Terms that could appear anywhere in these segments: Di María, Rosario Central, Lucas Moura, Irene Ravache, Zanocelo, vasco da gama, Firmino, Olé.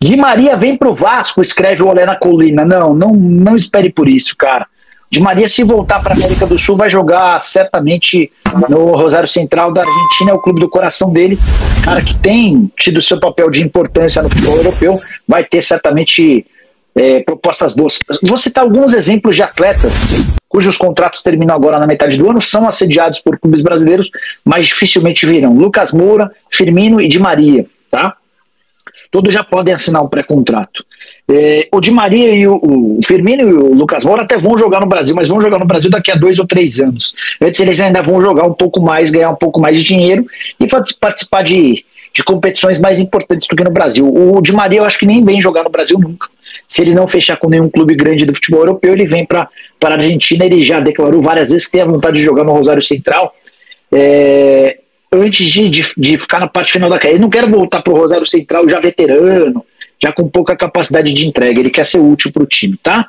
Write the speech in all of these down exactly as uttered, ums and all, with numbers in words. Di Maria vem pro Vasco, escreve o Olé na colina. Não, não, não espere por isso, cara. Di Maria, se voltar para América do Sul, vai jogar certamente no Rosario Central da Argentina, é o clube do coração dele. Cara que tem tido seu papel de importância no futebol europeu, vai ter certamente é, propostas boas. Vou citar alguns exemplos de atletas cujos contratos terminam agora na metade do ano, são assediados por clubes brasileiros, mas dificilmente virão. Lucas Moura, Firmino e Di Maria, tá? Todos já podem assinar um pré-contrato. É, o Di Maria e o, o Firmino e o Lucas Moura até vão jogar no Brasil, mas vão jogar no Brasil daqui a dois ou três anos. Antes eles ainda vão jogar um pouco mais, ganhar um pouco mais de dinheiro e participar de, de competições mais importantes do que no Brasil. O Di Maria eu acho que nem vem jogar no Brasil nunca. Se ele não fechar com nenhum clube grande do futebol europeu, ele vem para a Argentina. Ele já declarou várias vezes que tem a vontade de jogar no Rosário Central. É... antes de, de, de ficar na parte final da carreira. Ele não quer voltar para o Rosário Central já veterano, já com pouca capacidade de entrega. Ele quer ser útil para o time, tá?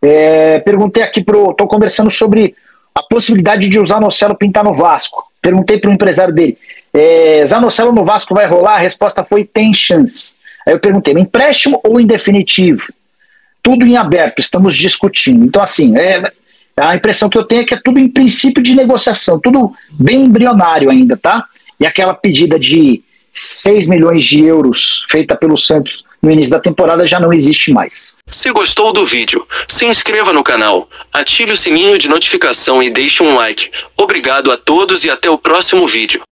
É, perguntei aqui pro... Estou conversando sobre a possibilidade de o Zanocelo pintar no Vasco. Perguntei para o empresário dele. É, Zanocelo no Vasco vai rolar? A resposta foi, tem chance. Aí eu perguntei, empréstimo ou em definitivo? Tudo em aberto, estamos discutindo. Então, assim... é, a impressão que eu tenho é que é tudo em princípio de negociação, tudo bem embrionário ainda, tá? E aquela pedida de seis milhões de euros feita pelo Santos no início da temporada já não existe mais. Se gostou do vídeo, se inscreva no canal, ative o sininho de notificação e deixe um like. Obrigado a todos e até o próximo vídeo.